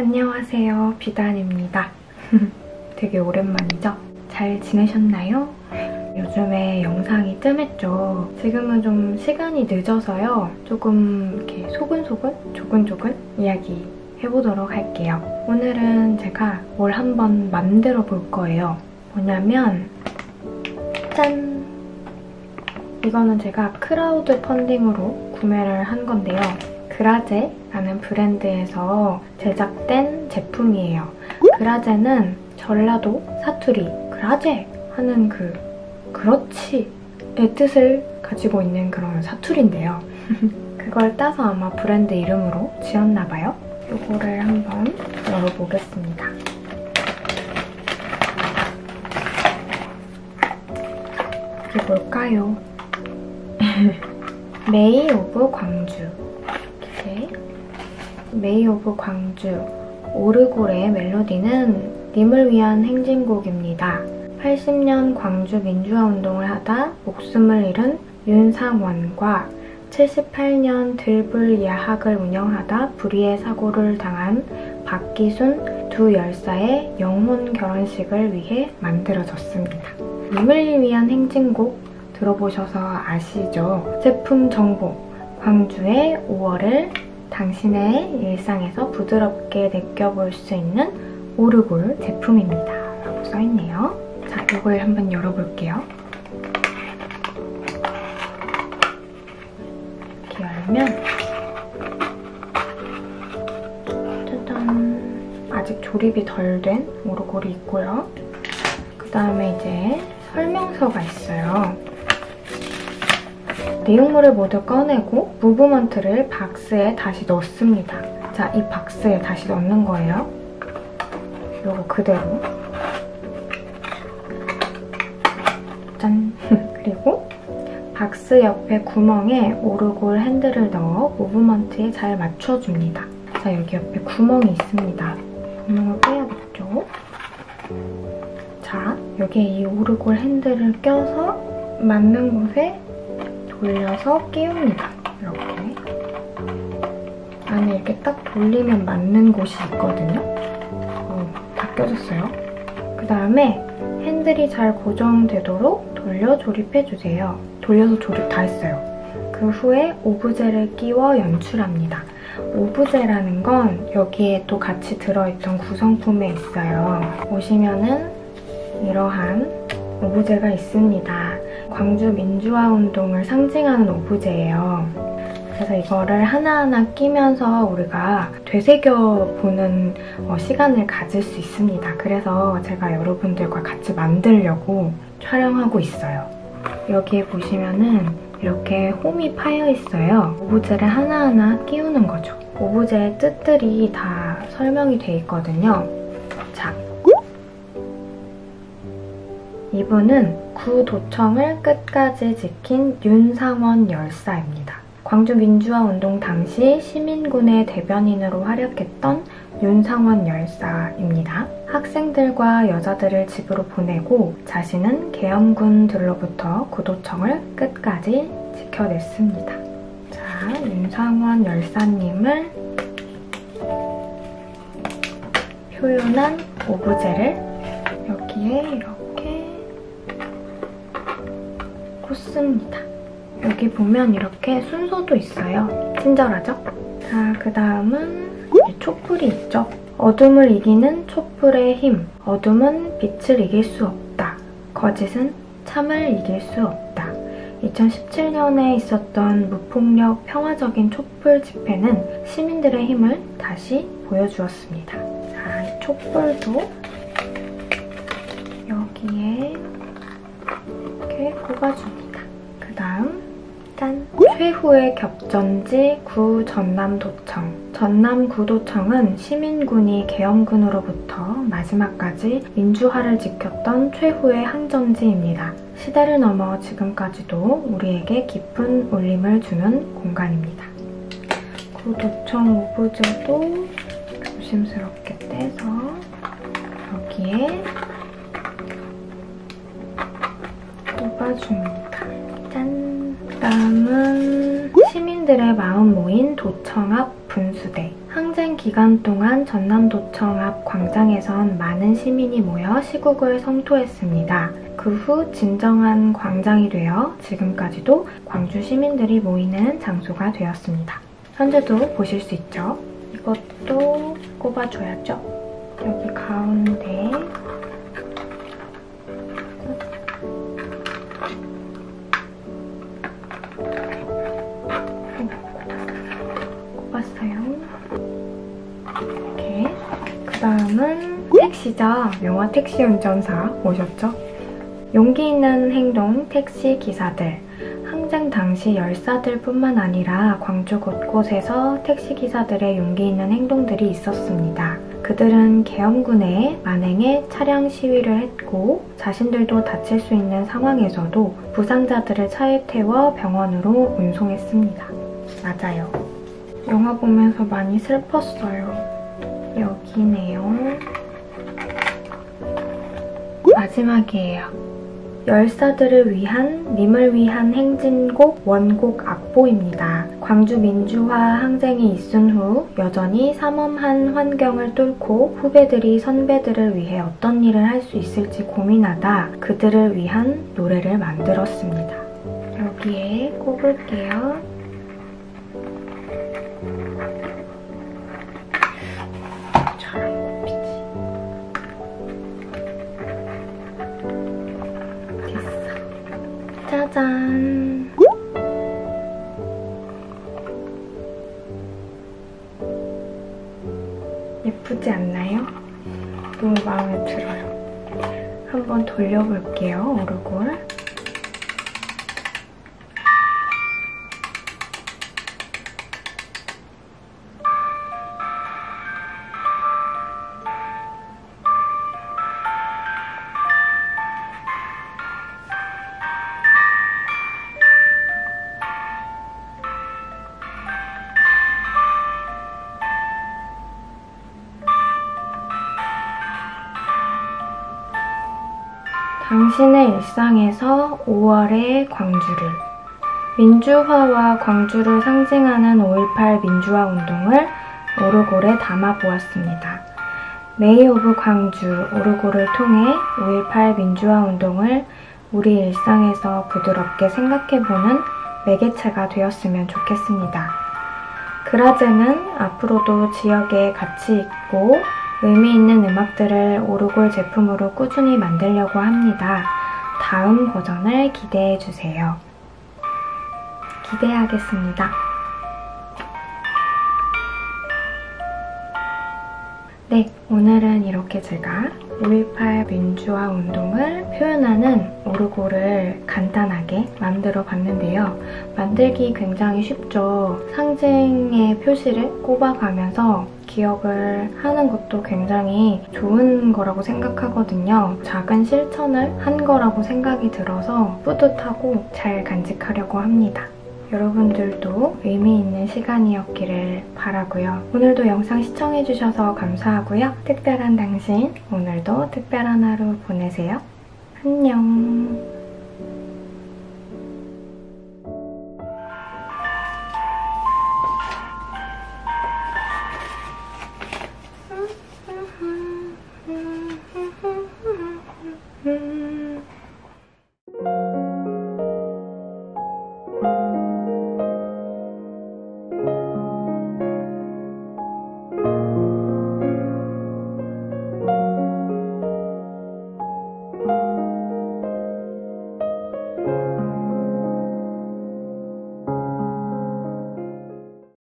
안녕하세요, 비단입니다. 되게 오랜만이죠? 잘 지내셨나요? 요즘에 영상이 뜸했죠. 지금은 좀 시간이 늦어서요. 조금 이렇게 소근소근? 조근조근? 이야기 해보도록 할게요. 오늘은 제가 뭘 한번 만들어 볼 거예요. 뭐냐면 짠! 이거는 제가 크라우드 펀딩으로 구매를 한 건데요. 그라제라는 브랜드에서 제작된 제품이에요. 그라제는 전라도 사투리 그라제 하는 그렇지의 뜻을 가지고 있는 그런 사투리인데요. 그걸 따서 아마 브랜드 이름으로 지었나봐요. 이거를 한번 열어보겠습니다. 이게 뭘까요? 메이 오브 광주. 이렇게. 메이 오브 광주. 오르골의 멜로디는 님을 위한 행진곡입니다. 80년 광주 민주화운동을 하다 목숨을 잃은 윤상원과 78년 들불 야학을 운영하다 불의의 사고를 당한 박기순 두 열사의 영혼 결혼식을 위해 만들어졌습니다. 님을 위한 행진곡 들어보셔서 아시죠? 제품 정보, 광주의 5월을 당신의 일상에서 부드럽게 느껴볼 수 있는 오르골 제품입니다. 라고 써있네요. 자, 이걸 한번 열어볼게요. 이렇게 열면 짜잔! 아직 조립이 덜 된 오르골이 있고요. 그 다음에 이제 설명서가 있어요. 내용물을 모두 꺼내고 무브먼트를 박스에 다시 넣습니다. 자, 이 박스에 다시 넣는 거예요. 요거 그대로. 짠! 그리고 박스 옆에 구멍에 오르골 핸들을 넣어 무브먼트에 잘 맞춰줍니다. 자, 여기 옆에 구멍이 있습니다. 구멍을 빼야겠죠? 자, 여기에 이 오르골 핸들을 껴서 맞는 곳에 돌려서 끼웁니다. 이렇게. 안에 이렇게 딱 돌리면 맞는 곳이 있거든요. 다 껴졌어요. 그 다음에 핸들이 잘 고정되도록 돌려 조립해주세요. 돌려서 조립 다 했어요. 그 후에 오브제를 끼워 연출합니다. 오브제라는 건 여기에 또 같이 들어있던 구성품에 있어요. 보시면은 이러한 오브제가 있습니다. 광주 민주화운동을 상징하는 오브제예요. 그래서 이거를 하나하나 끼면서 우리가 되새겨보는 시간을 가질 수 있습니다. 그래서 제가 여러분들과 같이 만들려고 촬영하고 있어요. 여기에 보시면은 이렇게 홈이 파여있어요. 오브제를 하나하나 끼우는 거죠. 오브제의 뜻들이 다 설명이 돼 있거든요. 자, 이분은 구도청을 끝까지 지킨 윤상원 열사입니다. 광주 민주화운동 당시 시민군의 대변인으로 활약했던 윤상원 열사입니다. 학생들과 여자들을 집으로 보내고 자신은 계엄군들로부터 구도청을 끝까지 지켜냈습니다. 자, 윤상원 열사님을 표현한 오브제를 여기에 이렇게 꽂습니다. 여기 보면 이렇게 순서도 있어요. 친절하죠? 자, 그 다음은 촛불이 있죠? 어둠을 이기는 촛불의 힘. 어둠은 빛을 이길 수 없다. 거짓은 참을 이길 수 없다. 2017년에 있었던 무폭력 평화적인 촛불 집회는 시민들의 힘을 다시 보여주었습니다. 자, 이 촛불도 여기에 이렇게 꽂아줍니다. 그 다음 짠! 최후의 격전지 구 전남도청. 전남구도청은 시민군이 계엄군으로부터 마지막까지 민주화를 지켰던 최후의 항전지입니다. 시대를 넘어 지금까지도 우리에게 깊은 울림을 주는 공간입니다. 구도청 오브제도 조심스럽게 떼서 여기에 꽂아줍니다. 그 다음은 시민들의 마음 모인 도청 앞 분수대. 항쟁 기간 동안 전남도청 앞 광장에선 많은 시민이 모여 시국을 성토했습니다. 그 후 진정한 광장이 되어 지금까지도 광주 시민들이 모이는 장소가 되었습니다. 현재도 보실 수 있죠? 이것도 꼽아줘야죠. 여기 가운데 꼽았어요. 이렇게. 그 다음은 택시죠. 영화 택시 운전사 보셨죠? 용기 있는 행동 택시 기사들. 항쟁 당시 열사들뿐만 아니라 광주 곳곳에서 택시기사들의 용기 있는 행동들이 있었습니다. 그들은 계엄군의 만행에 차량 시위를 했고 자신들도 다칠 수 있는 상황에서도 부상자들을 차에 태워 병원으로 운송했습니다. 맞아요. 영화 보면서 많이 슬펐어요. 여기네요. 마지막이에요. 열사들을 위한 님을 위한 행진곡 원곡 악보입니다. 광주 민주화 항쟁이 있은 후 여전히 삼엄한 환경을 뚫고 후배들이 선배들을 위해 어떤 일을 할 수 있을지 고민하다 그들을 위한 노래를 만들었습니다. 여기에 꼽을게요. 짜잔. 예쁘지 않나요? 너무 마음에 들어요. 한번 돌려볼게요, 오르골. 당신의 일상에서 5월의 광주를. 민주화와 광주를 상징하는 5.18 민주화운동을 오르골에 담아보았습니다. 메이 오브 광주 오르골을 통해 5.18 민주화운동을 우리 일상에서 부드럽게 생각해보는 매개체가 되었으면 좋겠습니다. 그라제는 앞으로도 지역에 가치 있고 의미 있는 음악들을 오르골 제품으로 꾸준히 만들려고 합니다. 다음 버전을 기대해주세요. 기대하겠습니다. 네, 오늘은 이렇게 제가 5.18 민주화 운동을 표현하는 오르골을 간단하게 만들어 봤는데요. 만들기 굉장히 쉽죠. 상징의 표시를 꼽아가면서 기억을 하는 것도 굉장히 좋은 거라고 생각하거든요. 작은 실천을 한 거라고 생각이 들어서 뿌듯하고 잘 간직하려고 합니다. 여러분들도 의미 있는 시간이었기를 바라고요. 오늘도 영상 시청해주셔서 감사하고요. 특별한 당신, 오늘도 특별한 하루 보내세요. 안녕.